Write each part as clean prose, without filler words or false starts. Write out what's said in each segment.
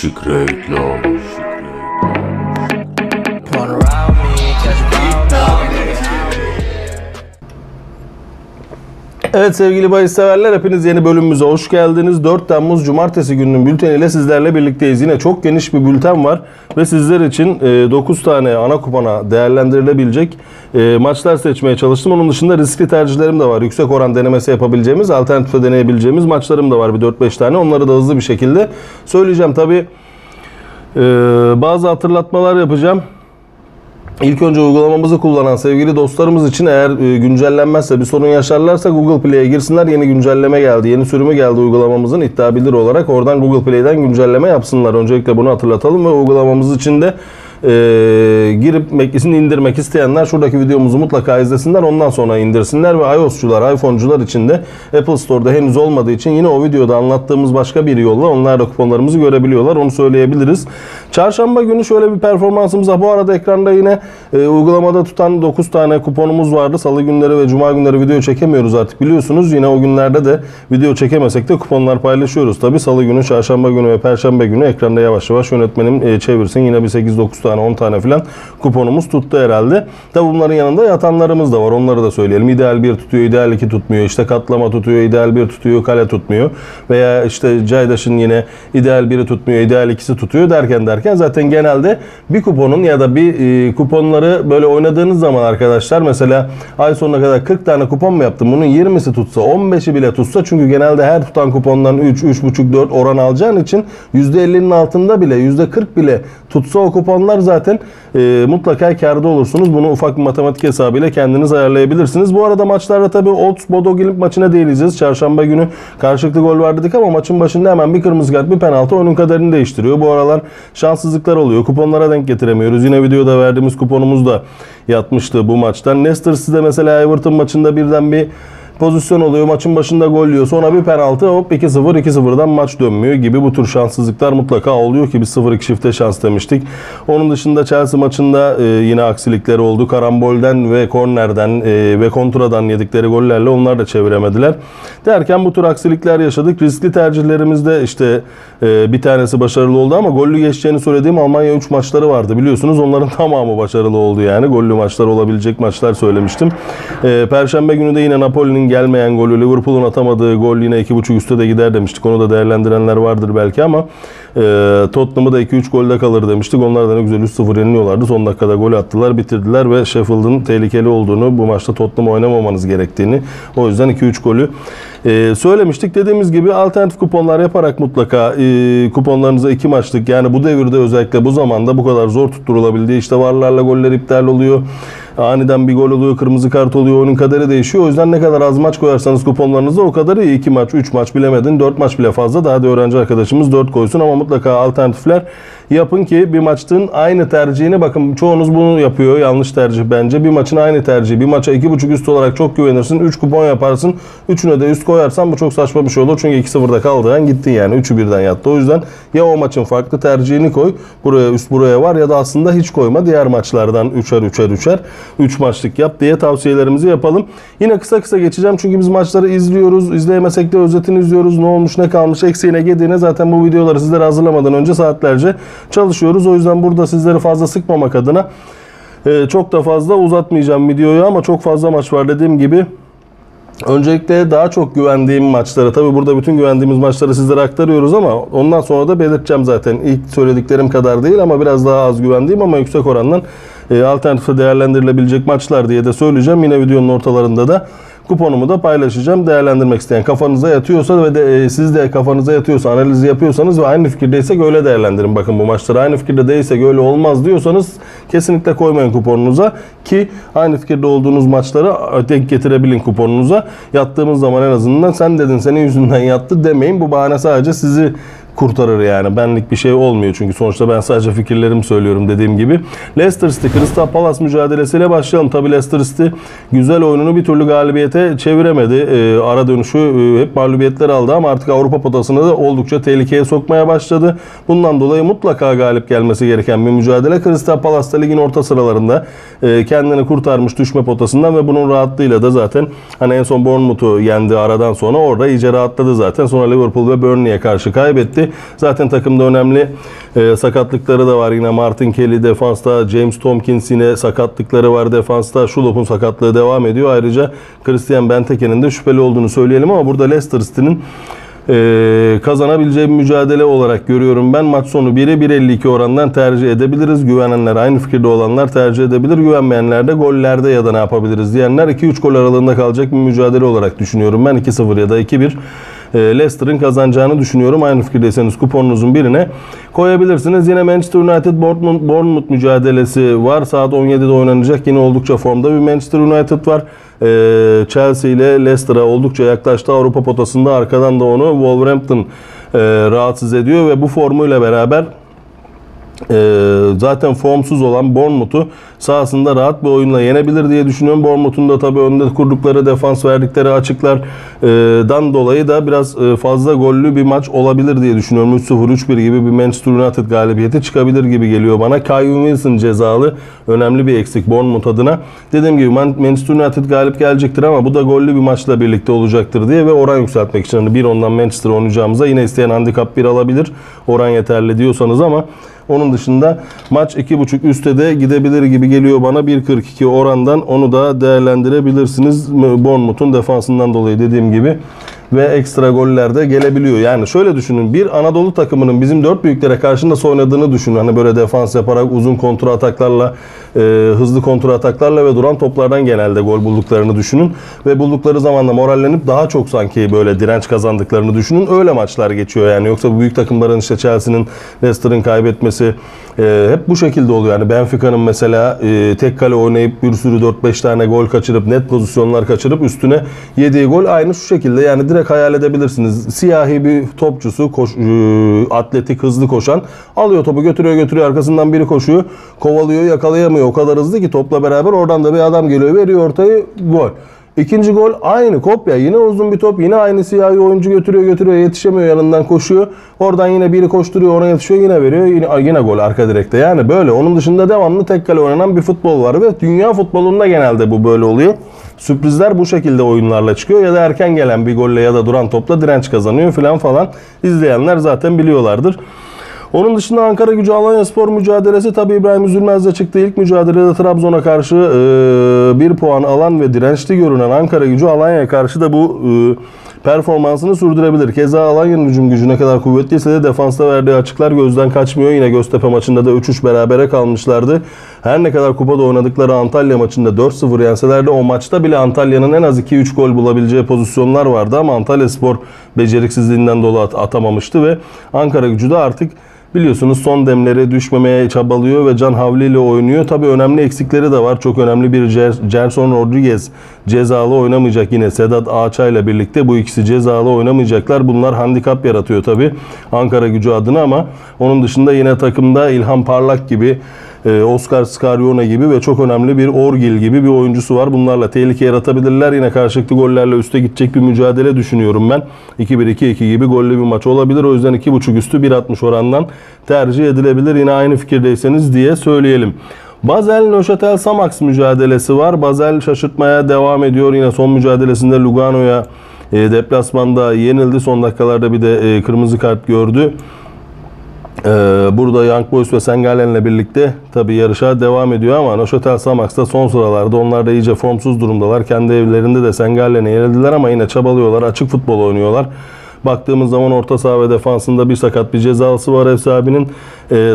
Şükrü Öğütlüoğlu. Evet sevgili bahis severler, hepiniz yeni bölümümüze hoş geldiniz. 4 Temmuz Cumartesi gününün bülteniyle sizlerle birlikteyiz. Yine çok geniş bir bülten var ve sizler için 9 tane ana kupana değerlendirilebilecek maçlar seçmeye çalıştım. Onun dışında riskli tercihlerim de var. Yüksek oran denemesi yapabileceğimiz, alternatifle deneyebileceğimiz maçlarım da var. Bir 4-5 tane. Onları da hızlı bir şekilde söyleyeceğim. Tabii bazı hatırlatmalar yapacağım. İlk önce uygulamamızı kullanan sevgili dostlarımız için eğer güncellenmezse, bir sorun yaşarlarsa Google Play'e girsinler. Yeni güncelleme geldi, yeni sürümü geldi uygulamamızın iddia bildir olarak. Oradan Google Play'den güncelleme yapsınlar. Öncelikle bunu hatırlatalım ve uygulamamız için de girip Mac'isini indirmek isteyenler şuradaki videomuzu mutlaka izlesinler. Ondan sonra indirsinler ve iOS'cular, iPhone'cular için de Apple Store'da henüz olmadığı için yine o videoda anlattığımız başka bir yolla onlar da kuponlarımızı görebiliyorlar. Onu söyleyebiliriz. Çarşamba günü şöyle bir performansımız var. Bu arada ekranda yine uygulamada tutan 9 tane kuponumuz vardı. Salı günleri ve cuma günleri video çekemiyoruz artık biliyorsunuz. Yine o günlerde de video çekemesek de kuponlar paylaşıyoruz. Tabii salı günü, çarşamba günü ve perşembe günü ekranda yavaş yavaş yönetmenim çevirsin. Yine bir 8-9 tane, 10 tane falan kuponumuz tuttu herhalde. Tabi bunların yanında yatanlarımız da var. Onları da söyleyelim. İdeal 1 tutuyor, ideal 2 tutmuyor. İşte katlama tutuyor, ideal 1 tutuyor, kale tutmuyor. Veya işte Caydaş'ın yine ideal 1'i tutmuyor, ideal 2'si tutuyor derken zaten genelde bir kuponun ya da bir kuponları böyle oynadığınız zaman arkadaşlar, mesela ay sonuna kadar 40 tane kupon mu yaptım? Bunun 20'si tutsa, 15'i bile tutsa, çünkü genelde her tutan kupondan 3, 3,5, 4 oran alacağın için %50'nin altında bile, %40 bile tutsa o kuponlar zaten mutlaka kârda olursunuz. Bunu ufak bir matematik hesabıyla kendiniz ayarlayabilirsiniz. Bu arada maçlarda tabii Olds Bodo Glimt maçına değineceğiz. Çarşamba günü karşılıklı gol var dedik ama maçın başında hemen bir kırmızı kart, bir penaltı oyunun kaderini değiştiriyor. Bu aralar şanssızlıklar oluyor. Kuponlara denk getiremiyoruz. Yine videoda verdiğimiz kuponumuz da yatmıştı bu maçtan. Leicester City'de mesela Everton maçında birden bir pozisyon oluyor. Maçın başında gol yiyor. Sonra bir penaltı. Hop 2-0. 2-0'dan maç dönmüyor gibi. Bu tür şanssızlıklar mutlaka oluyor ki biz 0-2 çifte şans demiştik. Onun dışında Chelsea maçında yine aksilikler oldu. Karambolden ve kornerden ve kontradan yedikleri gollerle onlar da çeviremediler. Derken bu tür aksilikler yaşadık. Riskli tercihlerimizde işte bir tanesi başarılı oldu ama gollü geçeceğini söylediğim Almanya 3 maçları vardı. Biliyorsunuz onların tamamı başarılı oldu yani. Gollü maçlar olabilecek maçlar söylemiştim. Perşembe günü de yine Napoli'nin gelmeyen golü, Liverpool'un atamadığı gol yine 2.5 üstte de gider demiştik. Onu da değerlendirenler vardır belki ama Tottenham'ı da 2-3 golde kalır demiştik. Onlar da ne güzel 3-0 yeniliyorlardı. Son dakikada gol attılar, bitirdiler ve Sheffield'ın tehlikeli olduğunu, bu maçta Tottenham'ı oynamamanız gerektiğini, o yüzden 2-3 golü söylemiştik. Dediğimiz gibi alternatif kuponlar yaparak mutlaka kuponlarınıza 2 maçlık, yani bu devirde özellikle bu zamanda bu kadar zor tutturulabildiği, işte varlarla goller iptal oluyor. Aniden bir gol oluyor, kırmızı kart oluyor, oyunun kaderi değişiyor. O yüzden ne kadar az maç koyarsanız kuponlarınıza o kadar iyi. 2 maç, 3 maç bilemedin, 4 maç bile fazla. Daha da öğrenci arkadaşımız 4 koysun ama mutlaka alternatifler yapın ki bir maçın aynı tercihini, bakın çoğunuz bunu yapıyor, yanlış tercih bence. Bir maçın aynı tercihi, bir maça 2.5 üst olarak çok güvenirsin, 3 kupon yaparsın, 3'üne de üst koyarsan bu çok saçma bir şey olur. Çünkü 2-0'da kaldıran gitti yani, 3'ü birden yattı. O yüzden ya o maçın farklı tercihini koy, buraya üst buraya var, ya da aslında hiç koyma, diğer maçlardan 3'er 3 maçlık yap diye tavsiyelerimizi yapalım. Yine kısa geçeceğim çünkü biz maçları izliyoruz. İzleyemesek de özetini izliyoruz. Ne olmuş, ne kalmış, eksiğine, gediğine, zaten bu videoları sizlere hazırlamadan önce saatlerce çalışıyoruz. O yüzden burada sizleri fazla sıkmamak adına çok da fazla uzatmayacağım videoyu ama çok fazla maç var dediğim gibi. Öncelikle daha çok güvendiğim maçları, tabi burada bütün güvendiğimiz maçları sizlere aktarıyoruz ama ondan sonra da belirteceğim zaten. İlk söylediklerim kadar değil ama biraz daha az güvendiğim ama yüksek orandan alternatifle değerlendirilebilecek maçlar diye de söyleyeceğim. Yine videonun ortalarında da kuponumu da paylaşacağım. Değerlendirmek isteyen, kafanıza yatıyorsa ve de siz de kafanıza yatıyorsa, analizi yapıyorsanız ve aynı fikirdeysek öyle değerlendirin. Bakın bu maçları aynı fikirde değilsek öyle olmaz diyorsanız kesinlikle koymayın kuponunuza ki aynı fikirde olduğunuz maçları denk getirebilin kuponunuza. Yattığımız zaman en azından sen dedin, senin yüzünden yattı demeyin. Bu bahane sadece sizi kurtarır yani. Benlik bir şey olmuyor çünkü sonuçta ben sadece fikirlerimi söylüyorum dediğim gibi. Leicester City Crystal Palace mücadelesiyle başlayalım. Tabii Leicester City güzel oyununu bir türlü galibiyete çeviremedi. Ara dönüşü hep mağlubiyetler aldı ama artık Avrupa potasını da oldukça tehlikeye sokmaya başladı. Bundan dolayı mutlaka galip gelmesi gereken bir mücadele. Crystal Palace da ligin orta sıralarında kendini kurtarmış düşme potasından ve bunun rahatlığıyla da zaten hani en son Bournemouth'u yendi aradan sonra, orada iyice rahatladı zaten. Sonra Liverpool ve Burnley'e karşı kaybetti. gitti. Zaten takımda önemli sakatlıkları da var. Yine Martin Kelly defansta, James Tompkins yine sakatlıkları var defansta. Schulop'un sakatlığı devam ediyor. Ayrıca Christian Benteke'nin de şüpheli olduğunu söyleyelim ama burada Leicester City'nin kazanabileceği bir mücadele olarak görüyorum ben. Maç sonu 1'e 1.52 orandan tercih edebiliriz. Güvenenler, aynı fikirde olanlar tercih edebilir. Güvenmeyenler de gollerde ya da ne yapabiliriz diyenler 2-3 gol aralığında kalacak bir mücadele olarak düşünüyorum ben. 2-0 ya da 2-1 Leicester'ın kazanacağını düşünüyorum. Aynı fikirdeyseniz kuponunuzun birine koyabilirsiniz. Yine Manchester United Bournemouth mücadelesi var. Saat 17'de oynanacak. Yine oldukça formda bir Manchester United var. Chelsea ile Leicester'a oldukça yaklaştı. Avrupa potasında arkadan da onu Wolverhampton rahatsız ediyor ve bu formuyla beraber zaten formsuz olan Bournemouth'u sahasında rahat bir oyunla yenebilir diye düşünüyorum. Bournemouth'un da tabii önde kurdukları defans, verdikleri açıklardan dolayı da biraz fazla gollü bir maç olabilir diye düşünüyorum. 3-0, 3-1 gibi bir Manchester United galibiyeti çıkabilir gibi geliyor bana. Kyle Wilson cezalı, önemli bir eksik Bournemouth adına. Dediğim gibi Manchester United galip gelecektir ama bu da gollü bir maçla birlikte olacaktır diye ve oran yükseltmek için. Hani 1-10'dan Manchester oynayacağımıza yine isteyen handikap 1 alabilir. Oran yeterli diyorsanız ama onun dışında maç 2.5 üstte de gidebilir gibi geliyor bana. 1.42 orandan onu da değerlendirebilirsiniz. Bournemouth'un defansından dolayı dediğim gibi ve ekstra goller de gelebiliyor. Yani şöyle düşünün, bir Anadolu takımının bizim 4 büyüklere karşı nasıl oynadığını düşünün. Hani böyle defans yaparak uzun kontra ataklarla, hızlı kontra ataklarla ve duran toplardan genelde gol bulduklarını düşünün. Ve buldukları zaman da morallenip daha çok sanki böyle direnç kazandıklarını düşünün. Öyle maçlar geçiyor yani. Yoksa bu büyük takımların işte Chelsea'nin, Leicester'ın kaybetmesi hep bu şekilde oluyor. Yani Benfica'nın mesela tek kale oynayıp bir sürü 4-5 tane gol kaçırıp, net pozisyonlar kaçırıp üstüne yediği gol aynı şu şekilde. Yani direkt hayal edebilirsiniz. Siyahi bir topçusu, atletik, hızlı koşan, alıyor topu, götürüyor, arkasından biri koşuyor, kovalıyor, yakalayamıyor. O kadar hızlı ki topla beraber oradan da bir adam geliyor, veriyor ortayı, gol. İkinci gol aynı kopya. Yine uzun bir top. Yine aynı siyahi oyuncu götürüyor. Yetişemiyor, yanından koşuyor. Oradan yine biri koşturuyor. Ona yetişiyor. Yine veriyor. Yine gol arka direkte. Yani böyle. Onun dışında devamlı tek kale oynanan bir futbol var. Ve dünya futbolunda genelde bu böyle oluyor. Sürprizler bu şekilde oyunlarla çıkıyor. Ya da erken gelen bir golle ya da duran topla direnç kazanıyor falan. İzleyenler zaten biliyorlardır. Onun dışında Ankaragücü Alanyaspor mücadelesi, tabii İbrahim Üzülmez'de çıktı. İlk mücadelede Trabzon'a karşı 1 puan alan ve dirençli görünen Ankaragücü Alanya'ya karşı da bu performansını sürdürebilir. Keza Alanya'nın hücum gücü ne kadar kuvvetliyse de defansta verdiği açıklar gözden kaçmıyor. Yine Göztepe maçında da 3-3 berabere kalmışlardı. Her ne kadar kupada oynadıkları Antalya maçında 4-0 yenseler de o maçta bile Antalya'nın en az 2-3 gol bulabileceği pozisyonlar vardı ama Antalyaspor beceriksizliğinden dolayı atamamıştı ve Ankaragücü de artık biliyorsunuz son demlere düşmemeye çabalıyor ve can havliyle oynuyor. Tabii önemli eksikleri de var. Çok önemli bir Cerson Rodriguez cezalı oynamayacak. Yine Sedat Ağaçay ile birlikte bu ikisi cezalı oynamayacaklar. Bunlar handikap yaratıyor tabii Ankaragücü adına ama onun dışında yine takımda İlhan Parlak gibi, Oscar Skarione gibi ve çok önemli bir Orgil gibi bir oyuncusu var. Bunlarla tehlike yaratabilirler. Yine karşılıklı gollerle üste gidecek bir mücadele düşünüyorum ben. 2-1-2-2 gibi gollü bir maç olabilir. O yüzden 2.5 üstü 1.60 orandan tercih edilebilir. Yine aynı fikirdeyseniz diye söyleyelim. Basel-Neuchâtel-Samax mücadelesi var. Basel şaşırtmaya devam ediyor. Yine son mücadelesinde Lugano'ya deplasmanda yenildi. Son dakikalarda bir de kırmızı kart gördü. Burada Young Boys ve Sengalen'le birlikte tabii yarışa devam ediyor ama Neuchâtel-Samax da son sıralarda, onlar da iyice formsuz durumdalar. Kendi evlerinde de Sengalen'e yenildiler ama yine çabalıyorlar, açık futbol oynuyorlar. Baktığımız zaman orta saha ve defansında bir sakat, bir cezası var ev sahibinin.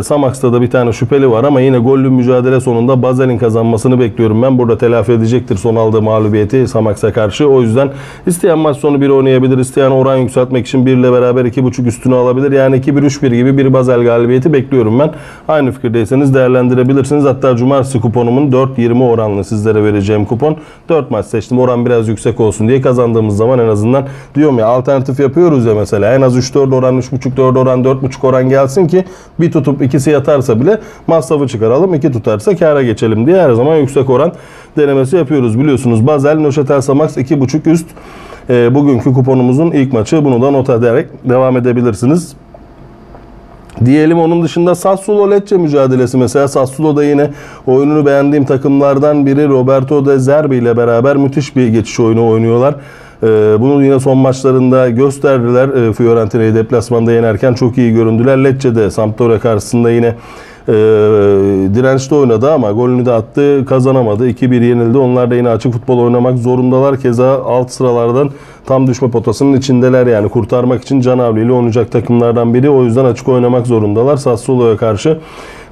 Samax'ta da bir tane şüpheli var ama yine gollü mücadele sonunda Basel'in kazanmasını bekliyorum ben. Burada telafi edecektir son aldığı mağlubiyeti Samax'a karşı. O yüzden isteyen maç sonu 1 oynayabilir. İsteyen oran yükseltmek için 1 ile beraber 2.5 üstünü alabilir. Yani 2-1-3-1 gibi bir Basel galibiyeti bekliyorum ben. Aynı fikirdeyseniz değerlendirebilirsiniz. Hatta cumartesi kuponumun 4.20 oranlı sizlere vereceğim kupon. 4 maç seçtim. Oran biraz yüksek olsun diye kazandığımız zaman en azından diyorum ya, alternatif yapıyoruz ya mesela. En az 3-4 oran, 3.5-4 oran, 4.5 oran gelsin ki bir tutup ikisi yatarsa bile masrafı çıkaralım. 2 tutarsa kâra geçelim diye her zaman yüksek oran denemesi yapıyoruz. Biliyorsunuz Basel, Neuchâtel-Samax 2.5 üst. Bugünkü kuponumuzun ilk maçı. Bunu da not ederek devam edebilirsiniz diyelim. Onun dışında Sassuolo-Lecce mücadelesi mesela. Sassuolo'da yine oyununu beğendiğim takımlardan biri. Roberto De Zerbi ile beraber müthiş bir geçiş oyunu oynuyorlar. Bunun yine son maçlarında gösterdiler. Fiorentina'yı deplasmanda yenerken çok iyi göründüler. Lecce'de Sampdoria karşısında yine dirençli oynadı ama golünü de attı, kazanamadı. 2-1 yenildi. Onlar da yine açık futbol oynamak zorundalar. Keza alt sıralardan tam düşme potasının içindeler. Yani kurtarmak için canavliyle oynayacak takımlardan biri. O yüzden açık oynamak zorundalar. Sassuolo'ya karşı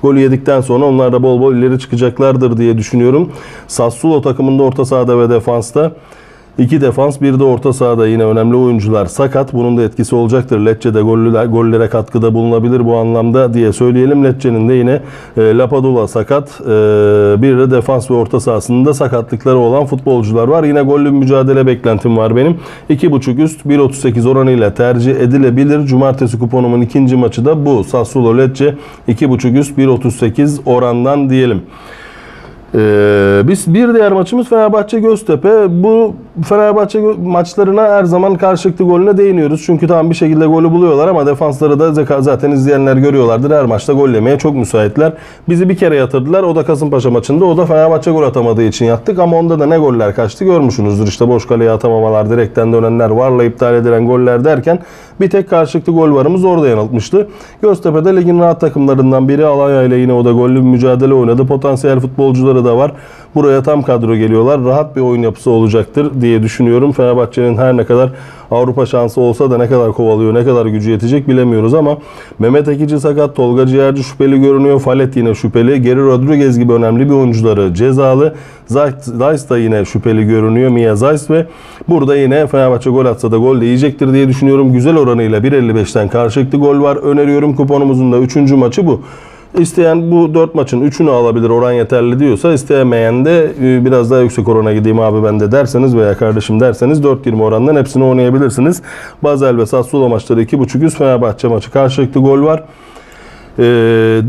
golü yedikten sonra onlar da bol bol ileri çıkacaklardır diye düşünüyorum. Sassuolo takımında orta sahada ve defansta 2 defans, bir de orta sahada yine önemli oyuncular sakat. Bunun da etkisi olacaktır. Lecce'de gollere katkıda bulunabilir bu anlamda diye söyleyelim. Lecce'nin de yine Lapadula sakat, bir de defans ve orta sahasında sakatlıkları olan futbolcular var. Yine gollü mücadele beklentim var benim. 2.5 üst 1.38 oranıyla tercih edilebilir. Cumartesi kuponumun ikinci maçı da bu. Sassuolo Lecce 2.5 üst 1.38 orandan diyelim. Biz bir diğer maçımız Fenerbahçe Göztepe. Bu Fenerbahçe maçlarına her zaman karşılıklı golüne değiniyoruz. Çünkü tam bir şekilde golü buluyorlar ama defansları da zaten izleyenler görüyorlardır. Her maçta gol yemeye çok müsaitler. Bizi bir kere yatırdılar. O da Kasımpaşa maçında. O da Fenerbahçe gol atamadığı için yattık ama onda da ne goller kaçtı görmüşsünüzdür. İşte boş kaleye atamamalar, direkten dönenler, varla iptal edilen goller derken bir tek karşılıklı gol varımız orada yanıltmıştı. Göztepe'de ligin rahat takımlarından biri. Alanya ile yine o da gollü bir mücadele oynadı. Potansiyel futbolcuları da var. Buraya tam kadro geliyorlar. Rahat bir oyun yapısı olacaktır diye düşünüyorum. Fenerbahçe'nin her ne kadar Avrupa şansı olsa da ne kadar kovalıyor, ne kadar gücü yetecek bilemiyoruz ama Mehmet Ekici sakat, Tolga Ciğerci şüpheli görünüyor. Falet yine şüpheli. Geri Rodriguez gibi önemli bir oyuncuları cezalı. Zayt da yine şüpheli görünüyor. Mia Zayt ve burada yine Fenerbahçe gol atsa da gol de yiyecektir diye düşünüyorum. Güzel oranıyla 1.55'ten karşılıklı gol var. Öneriyorum. Kuponumuzun da 3. maçı bu. İsteyen bu 4 maçın 3'ünü alabilir, oran yeterli diyorsa, istemeyen de biraz daha yüksek orana gideyim abi ben de derseniz veya kardeşim derseniz 4.20 orandan hepsini oynayabilirsiniz. Basel ve Sassuolo maçları 2.5 üst, Fenerbahçe maçı karşılıklı gol var.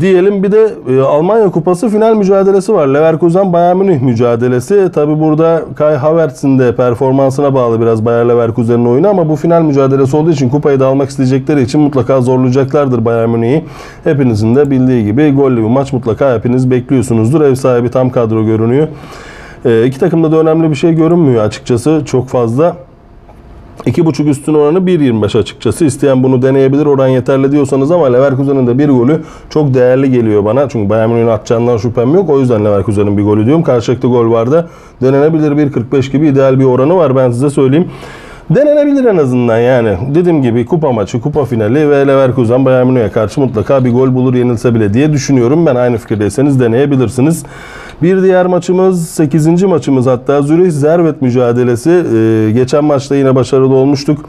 Diyelim bir de Almanya Kupası final mücadelesi var. Leverkusen Bayern Münih mücadelesi. Tabi burada Kai Havertz'in de performansına bağlı biraz Bayer Leverkusen'in oyunu ama bu final mücadelesi olduğu için kupayı da almak isteyecekleri için mutlaka zorlayacaklardır Bayern Münih'i. Hepinizin de bildiği gibi gollü bir maç mutlaka hepiniz bekliyorsunuzdur. Ev sahibi tam kadro görünüyor. İki takımda da önemli bir şey görünmüyor açıkçası çok fazla. 2.5 üstün oranı 1.25 açıkçası. İsteyen bunu deneyebilir oran yeterli diyorsanız ama Leverkusen'in de bir golü çok değerli geliyor bana. Çünkü Bayern Münih'in atacağından şüphem yok. O yüzden Leverkusen'in bir golü diyorum. Karşılıklı gol var da denenebilir. 1.45 gibi ideal bir oranı var ben size söyleyeyim. Denenebilir en azından yani. Dediğim gibi kupa maçı, kupa finali ve Leverkusen Bayern Münih'e karşı mutlaka bir gol bulur yenilse bile diye düşünüyorum. Ben aynı fikirdeyseniz deneyebilirsiniz. Bir diğer maçımız 8. maçımız hatta Zürich Servette mücadelesi. Geçen maçta yine başarılı olmuştuk.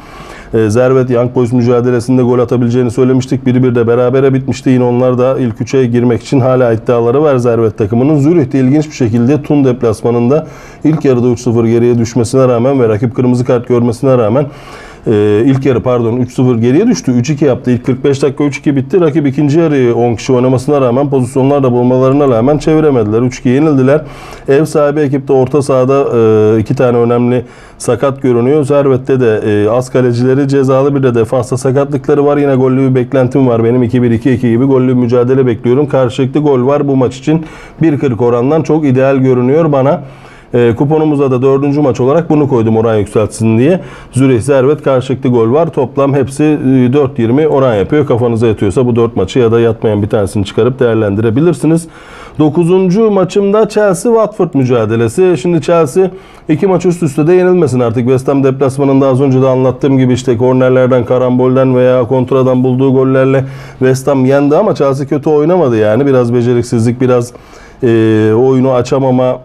Servette Young Boys mücadelesinde gol atabileceğini söylemiştik. 1-1 de berabere bitmişti. Yine onlar da ilk 3'e girmek için hala iddiaları var Servette takımının. Zürih'te ilginç bir şekilde Thun deplasmanında ilk yarıda 3-0 geriye düşmesine rağmen ve rakip kırmızı kart görmesine rağmen ilk yarı pardon 3-0 geriye düştü. 3-2 yaptı. İlk 45 dakika 3-2 bitti. Rakip ikinci yarıyı 10 kişi oynamasına rağmen pozisyonlar da bulmalarına rağmen çeviremediler. 3-2 yenildiler. Ev sahibi ekipte orta sahada 2 tane önemli sakat görünüyor. Servet'te de az kalecileri cezalı, bir de defansta sakatlıkları var. Yine gollü bir beklentim var benim. 2-1-2-2 gibi gollü bir mücadele bekliyorum. Karşılıklı gol var bu maç için. 1.40 orandan çok ideal görünüyor bana. Kuponumuza da 4. maç olarak bunu koydum oran yükseltsin diye. Zürich Servette karşılıklı gol var. Toplam hepsi 4.20 oran yapıyor. Kafanıza yatıyorsa bu 4 maçı ya da yatmayan bir tanesini çıkarıp değerlendirebilirsiniz. 9. maçımda Chelsea Watford mücadelesi. Şimdi Chelsea 2 maç üst üste de yenilmesin artık. West Ham deplasmanında az önce de anlattığım gibi işte kornerlerden, karambolden veya kontradan bulduğu gollerle West Ham yendi ama Chelsea kötü oynamadı yani. Biraz beceriksizlik, biraz oyunu açamama,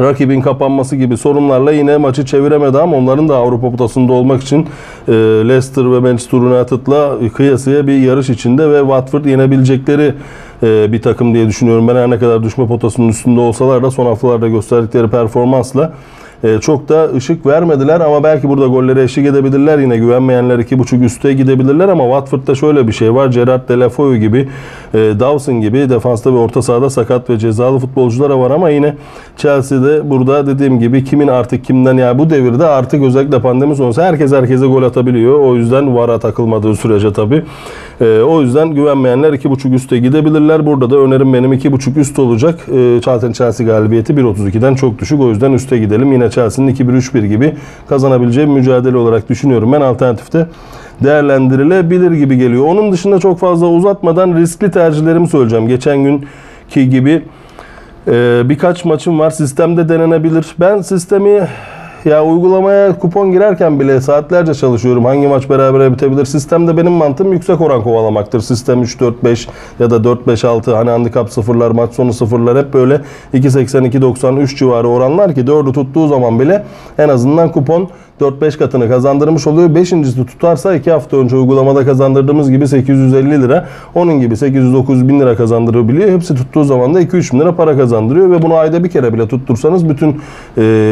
rakibin kapanması gibi sorunlarla yine maçı çeviremedi ama onların da Avrupa potasında olmak için Leicester ve Manchester United'la kıyasıya bir yarış içinde ve Watford yenebilecekleri bir takım diye düşünüyorum. Ben her ne kadar düşme potasının üstünde olsalar da son haftalarda gösterdikleri performansla çok da ışık vermediler ama belki burada golleri eşlik edebilirler. Yine güvenmeyenler 2.5 üste gidebilirler ama Watford'da şöyle bir şey var. Gerard Delafoe gibi, Dawson gibi defansta ve orta sahada sakat ve cezalı futbolculara var ama yine Chelsea'de burada dediğim gibi kimin artık kimden ya bu devirde artık özellikle pandemi sonrası herkes herkese gol atabiliyor. O yüzden VAR'a takılmadığı sürece tabii O yüzden güvenmeyenler 2.5 üste gidebilirler. Burada da önerim benim 2.5 üst olacak. Zaten Chelsea galibiyeti 1.32'den çok düşük. O yüzden üste gidelim. Yine Chelsea'nin 2-1-3-1 gibi kazanabileceği mücadele olarak düşünüyorum. Ben alternatifte değerlendirilebilir gibi geliyor. Onun dışında çok fazla uzatmadan riskli tercihlerimi söyleyeceğim. Geçen günkü gibi birkaç maçım var. Sistemde denenebilir. Ben sistemi uygulamaya kupon girerken bile saatlerce çalışıyorum. Hangi maç berabere bitebilir? Sistemde benim mantığım yüksek oran kovalamaktır. Sistem 3-4-5 ya da 4-5-6, hani handikap sıfırlar, maç sonu sıfırlar, hep böyle 2.80-2.93 civarı oranlar ki 4'ü tuttuğu zaman bile en azından kupon 4-5 katını kazandırmış oluyor. Beşincisi tutarsa 2 hafta önce uygulamada kazandırdığımız gibi 850 lira, onun gibi 800-900 bin lira kazandırabiliyor. Hepsi tuttuğu zaman da 2-3 bin lira para kazandırıyor ve bunu ayda bir kere bile tuttursanız bütün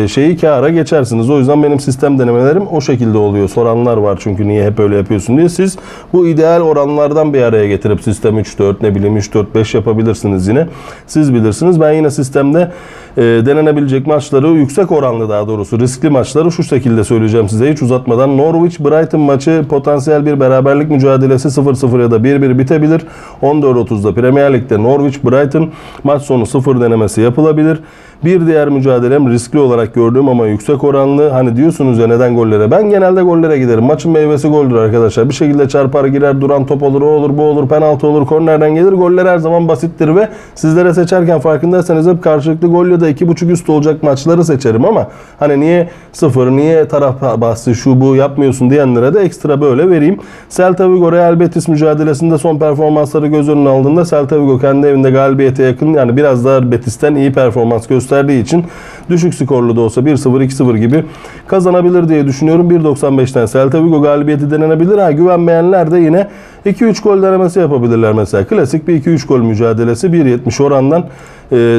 şeyi kâra geçersiniz. O yüzden benim sistem denemelerim o şekilde oluyor. Soranlar var çünkü niye hep öyle yapıyorsun diye. Siz bu ideal oranlardan bir araya getirip sistem 3-4, ne bileyim 3-4-5 yapabilirsiniz yine. Siz bilirsiniz. Ben yine sistemde denenebilecek maçları, yüksek oranlı daha doğrusu riskli maçları şu şekilde söyleyeceğim size hiç uzatmadan. Norwich Brighton maçı potansiyel bir beraberlik mücadelesi, 0-0 ya da 1-1 bitebilir. 14.30'da Premier Lig'de Norwich Brighton maç sonu 0 denemesi yapılabilir. Bir diğer mücadelem riskli olarak gördüğüm ama yüksek oranlı. Hani diyorsunuz ya neden gollere? Ben genelde gollere giderim. Maçın meyvesi goldür arkadaşlar. Bir şekilde çarpar girer, duran top olur, o olur, bu olur, penaltı olur, kornerden gelir. Goller her zaman basittir ve sizlere seçerken farkındaysanız hep karşılıklı gol ya da 2.5 üst olacak maçları seçerim ama hani niye 0, niye taraf bahsi, şu bu yapmıyorsun diyenlere de ekstra böyle vereyim. Celta Vigo Real Betis mücadelesinde son performansları göz önüne aldığında Celta Vigo kendi evinde galibiyete yakın, yani biraz daha Betis'ten iyi performans gösterdiği için düşük skorlu da olsa 1-0, 2-0 gibi kazanabilir diye düşünüyorum. 1.95'ten Celta Vigo galibiyeti denenebilir. Güvenmeyenler de yine 2-3 gol denemesi yapabilirler mesela. Klasik bir 2-3 gol mücadelesi 1.70 orandan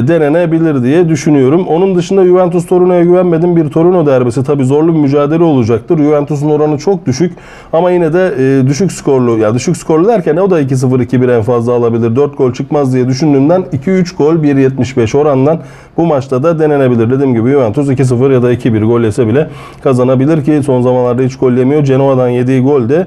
denenebilir diye düşünüyorum. Onun dışında Juventus Torino'ya güvenmedim. Bir Torino derbisi tabii zorlu bir mücadele olacaktır. Juventus'un oranı çok düşük ama yine de düşük skorlu, ya düşük skorlu derken o da 2-0, 2-1 en fazla alabilir. 4 gol çıkmaz diye düşündüğümden 2-3 gol 1.75 orandan bu maçta da denenebilir. Dediğim gibi Juventus 2-0 ya da 2-1 gol yese bile kazanabilir ki son zamanlarda hiç gol yemiyor. Genoa'dan yediği gol de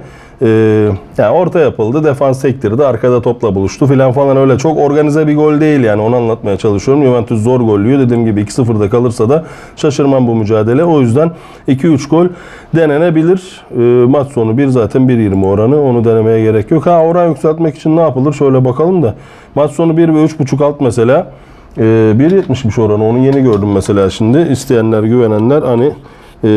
orta yapıldı, defans sektirdi, arkada topla buluştu filan falan, öyle çok organize bir gol değil yani, onu anlatmaya çalışıyorum. Juventus zor gollüyor. Dediğim gibi 2-0'da kalırsa da şaşırmam bu mücadele. O yüzden 2-3 gol denenebilir. Maç sonu 1 zaten 1.20 oranı. Onu denemeye gerek yok. Oran yükseltmek için ne yapılır? Şöyle bakalım da. Maç sonu 1 ve 3.5 alt mesela. 1.70'miş oranı. Onu yeni gördüm mesela şimdi. İsteyenler, güvenenler hani 1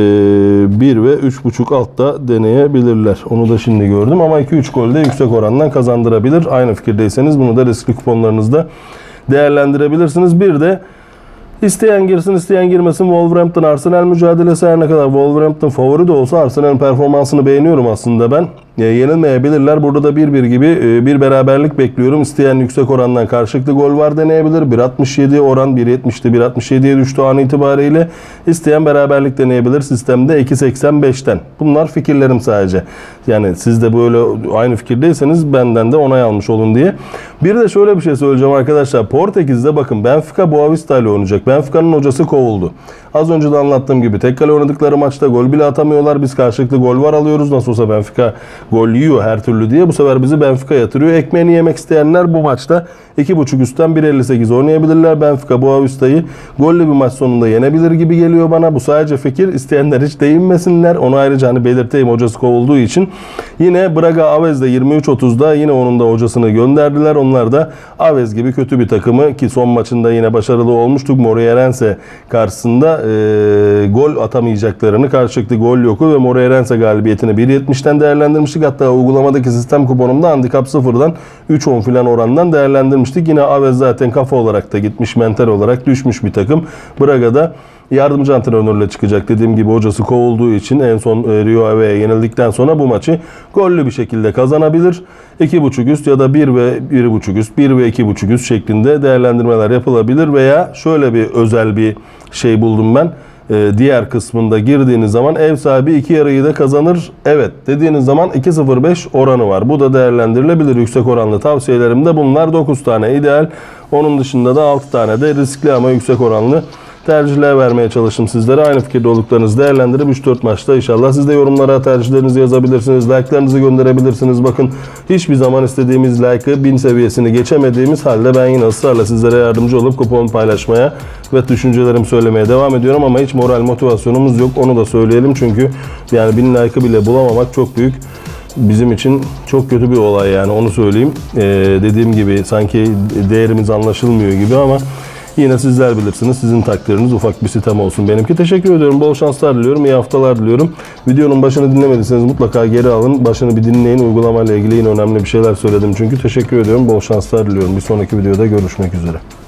ve 3.5 altta deneyebilirler. Onu da şimdi gördüm ama 2-3 gol de yüksek orandan kazandırabilir. Aynı fikirdeyseniz bunu da riskli kuponlarınızda değerlendirebilirsiniz. Bir de isteyen girsin, isteyen girmesin Wolverhampton Arsenal mücadelesi. Her ne kadar Wolverhampton favori de olsa Arsenal'in performansını beğeniyorum aslında ben. Yenilmeyebilirler. Burada da 1-1 gibi bir beraberlik bekliyorum. İsteyen yüksek orandan karşılıklı gol var deneyebilir. 1.67 oran 1.70'ti. 1.67'ye düştü an itibariyle. İsteyen beraberlik deneyebilir. Sistemde 2.85'ten. Bunlar fikirlerim sadece. Yani siz de böyle aynı fikirdeyseniz benden de onay almış olun diye. Bir de şöyle bir şey söyleyeceğim arkadaşlar. Portekiz'de bakın Benfica Boavista ile oynayacak. Benfica'nın hocası kovuldu. Az önce de anlattığım gibi tek kale oynadıkları maçta gol bile atamıyorlar. Biz karşılıklı gol var alıyoruz. Nasıl olsa Benfica gol yiyor her türlü diye. Bu sefer bizi Benfica yatırıyor. Ekmeğini yemek isteyenler bu maçta 2.5 üstten 1.58 oynayabilirler. Benfica Boavista'yı gollü bir maç sonunda yenebilir gibi geliyor bana. Bu sadece fikir. İsteyenler hiç değinmesinler. Onu ayrıca belirteyim, hocası kovulduğu için. Yine Braga Avez'de 23.30'da yine onun da hocasını gönderdiler. Onlar da Avez gibi kötü bir takımı ki son maçında yine başarılı olmuştuk. Moreirense karşısında gol atamayacaklarını, karşılıklı gol yoku ve Moreirense galibiyetini 1.70'ten değerlendirmiştik. Hatta uygulamadaki sistem kuponumda handikap sıfırdan 3.10 filan orandan değerlendirmiştik. Yine Aves zaten kafa olarak da gitmiş, mental olarak düşmüş bir takım. Braga'da yardımcı antrenörle çıkacak. Dediğim gibi hocası kovulduğu için en son Rio Ave'ye yenildikten sonra bu maçı gollü bir şekilde kazanabilir. 2.5 üst ya da 1 ve 1.5 üst, 1 ve 2.5 üst şeklinde değerlendirmeler yapılabilir. Veya şöyle bir özel bir şey buldum ben. Diğer kısmında girdiğiniz zaman ev sahibi iki yarıyı da kazanır. Evet dediğiniz zaman 2.05 oranı var. Bu da değerlendirilebilir. Yüksek oranlı tavsiyelerimde bunlar. 9 tane ideal. Onun dışında da 6 tane de riskli ama yüksek oranlı tercihler vermeye çalıştım sizlere. Aynı fikirde olduklarınızı değerlendirip 3-4 maçta inşallah siz de yorumlara tercihlerinizi yazabilirsiniz. Like'larınızı gönderebilirsiniz. Bakın hiçbir zaman istediğimiz like'ı 1000 seviyesini geçemediğimiz halde ben yine ısrarla sizlere yardımcı olup kupon paylaşmaya ve düşüncelerimi söylemeye devam ediyorum. Ama hiç moral motivasyonumuz yok. Onu da söyleyelim. Çünkü yani 1000 like'ı bile bulamamak çok büyük. Bizim için çok kötü bir olay yani, onu söyleyeyim. Dediğim gibi sanki değerimiz anlaşılmıyor gibi ama yine sizler bilirsiniz. Sizin takdiriniz, ufak bir sitem olsun benimki. Teşekkür ediyorum. Bol şanslar diliyorum. İyi haftalar diliyorum. Videonun başını dinlemediyseniz mutlaka geri alın. Başını bir dinleyin. Uygulamayla ilgili yine önemli bir şeyler söyledim çünkü. Teşekkür ediyorum. Bol şanslar diliyorum. Bir sonraki videoda görüşmek üzere.